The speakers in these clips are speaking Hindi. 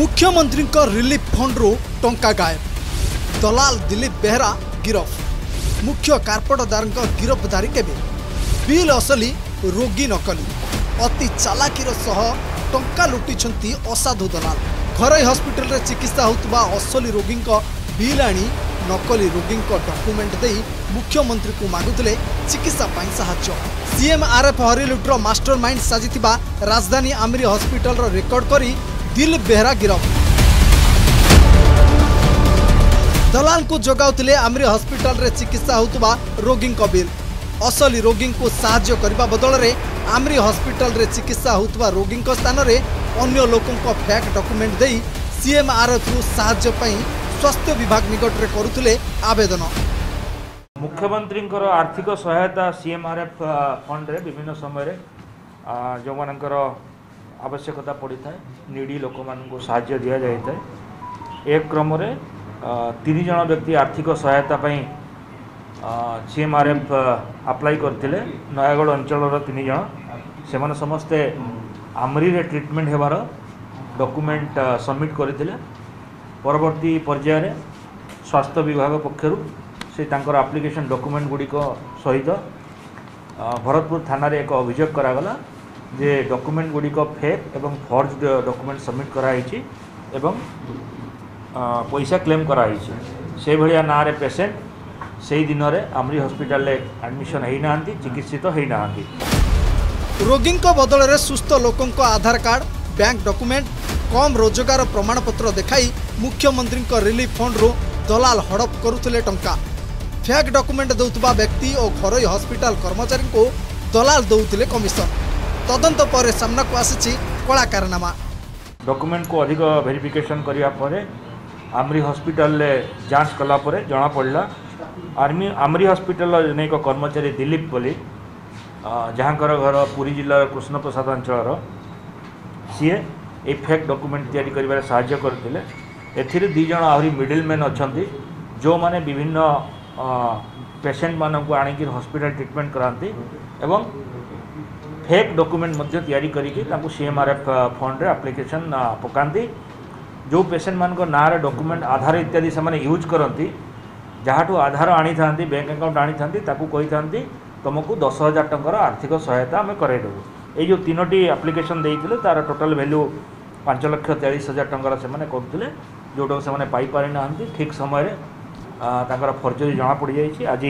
मुख्यमंत्री रिलीफ फंड रु टंका गायब। दलाल दिलीप बेहरा गिरफ। मुख्य कार्पटदार गिरफदारी के बिल असली रोगी नकली। अति चालाकीर सह टंका लुटिछंती असाधु दलाल। घरोई हस्पिटाल चिकित्सा होतबा असली रोगी बिल आनी नकली रोगी डॉक्यूमेंट दे मुख्यमंत्री को मागुले चिकित्सा पाई सहायता। सीएम आरएफ हरिलुट्र मास्टरमाइंड साजिथिबा राजधानी आमरी हस्पिटाल रेकर्ड करी दिलीप बेहरा गिरफ। दलाल को जगाउतिले आमरी हस्पिटाल चिकित्सा होतबा रोगी बिल। असली रोगी को साहाय्य करने बदल में आमरी हस्पिटाल रे चिकित्सा होतबा रोगी स्थान में अन्य लोकों फैक डॉक्यूमेंट दे सीएम आरएफ रु सहायता पई स्वास्थ्य विभाग निकट रे करुतले आवेदन। मुख्यमंत्री आर्थिक सहायता सीएम आरएफ फंड रे विभिन्न समय जो मानकर आवश्यकता पड़ी था निडी लोक मान को सहायता दिया जाए। एक क्रम रे 30 जन व्यक्ति आर्थिक सहायता पई सीएम आरएफ अप्लाई करते नयागढ़ अंचल 3 जन सेमाने समस्ते आमरी रे ट्रिटमेंट हेबार डॉक्यूमेंट सबमिट करथिले। परवर्ती पर्याय रे स्वास्थ्य विभाग पक्षरु से तांकर एप्लिकेशन डॉक्यूमेंट गुडी को सहित भरतपुर थाना रे एक अभियोग करागला जे डॉक्यूमेंट गुडी को फेक एवं फर्ज डॉक्यूमेंट सबमिट कराई छि एवं पैसा क्लेम कराई छि। से भलिया ना रे पेशेंट सेही दिन रे आमरी हॉस्पिटल रे एडमिशन हेई नांती चिकित्सित हेई नांती। रोगी बदल में सुस्थ लोकों आधार कार्ड बैंक डॉक्यूमेंट कम रोजगार प्रमाणपत्र देखाई मुख्यमंत्री रिलीफ फंड रु दलाल हड़प करुले टंका। फैक डॉक्यूमेंट देउतबा व्यक्ति और घरोई हॉस्पिटल कर्मचारी को दलाल देउतिले कमिशन। तदंत पर सामना को आसी कला कारनामा। डॉक्यूमेंट को अधिक वेरिफिकेशन करिया आमरी हॉस्पिटल जांच कला परे जना पड़ला आमरी हॉस्पिटल अनेक कर्मचारी दिलीप बोली जहाँकर घर पुरी जिलार कृष्ण प्रसाद अंचल सीए ये फेक डॉक्यूमेंट तैयारी करिबार सहायता करथिले। एथिरे दी जण आहुरी मिडिलमैन अछंती जो माने विभिन्न पेशेंट मानक आणिक हॉस्पिटल ट्रीटमेंट करांती एवं फेक डॉक्यूमेंट मध्ये तैयारी करिके ताकु सीएमआरएफ फंड रे एप्लिकेशन पकांती। जो पेशेंट मानक ना रे डॉक्यूमेंट आधार इत्यादि से माने यूज करंती जहाँठू आधार आनी थांती बैंक अकाउंट आनी थांती ताकु कहि थांती तुमको 10,000 टकर आर्थिक सहायता आम करदेबू। ये तीनोटी आप्लिकेसन देते तार टोटाल भैल्यू 5,43,000 टकर से करुले जोटा से पाई ना ठीक समय फर्जरी जना पड़ जाए। आज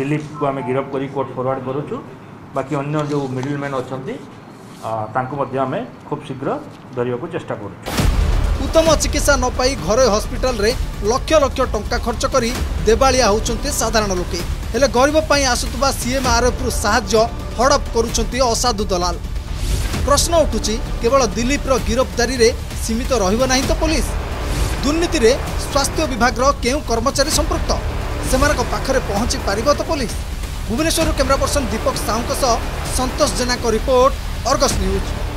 दिलीप को आम गिरफ कर कोर्ट फरवर्ड करुचु। बाकी अन्य जो मिडिलमैन अच्छा आम खूब शीघ्र धरने को चेष्टा करुँ। उत्तम चिकित्सा न पाई घरोई हॉस्पिटल रे लक्ष लक्ष टंका खर्च करी देवालिया होचंते साधारण लोके। हेले गरीब पई आसुतबा सीएमआरएफ रु सहायता हड़प करूचंते असाधु दलाल। प्रश्न उठुची केवल दिलीप रो गिरफ्तारी रे सीमित रहिबो नाही तो पुलिस दुर्नीति रे स्वास्थ्य विभाग रो केउ कर्मचारी संपृक्त सेमानक पाखरे पहुंची पारिबो तो police. Bhubaneswar camera person Deepak Sahu सह संतोष जेना को रिपोर्ट, आर्गस न्यूज।